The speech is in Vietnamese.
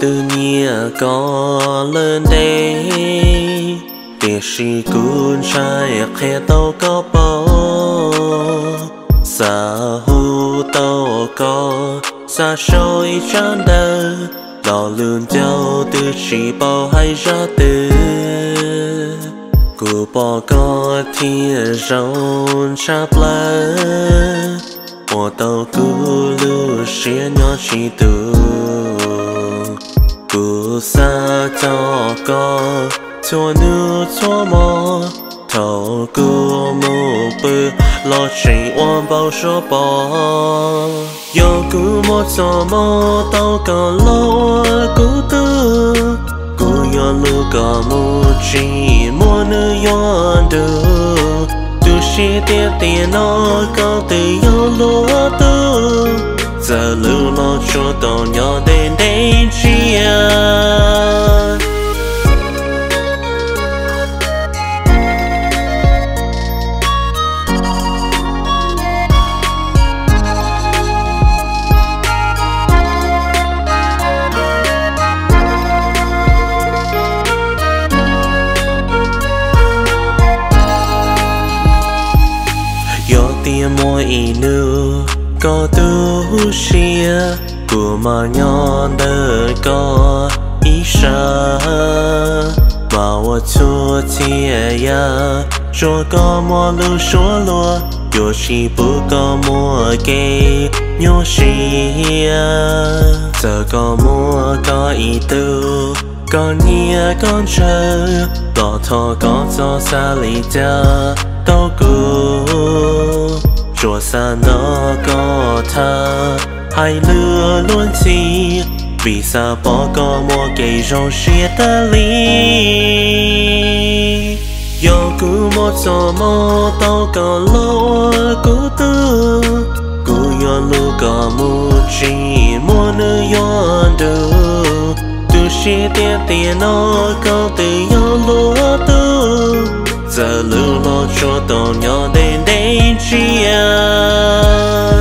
từ nghĩa có lên đây để si cún sai khe tàu có bó xa hú tàu có xa xôi chán đời đỏ lươn châu từ chỉ bao hay ra từ của bò có thiên rồng chắp lá我到古路些鸟许多，古萨早高，错牛错马，头古木不老谁忘报说吧，有古莫错马到高老古都，古有路高木只莫能远的。 Chỉ tiếc tiền nó có từ yêu lúa tư giờ lưu lo cho tàu nhỏ đến đây chia mỗi nữ có tu xia của mà nhỏ đời có ý xa bảo chúa chia ya cho có mua lưu số lúa yo si bu có mua cây nhỏ xia giờ có mua có ý tư có nhà con chờ đỏ thọ có cho xa lý cha đâu cứu 说散那个他，还乐乱起，为啥把个我给揉些的哩？有古么怎么到个老古都？古有路个木只么能远的？都是点点那个的有路都。 Giờ lưu lo cho tàu nhỏ đến đây chia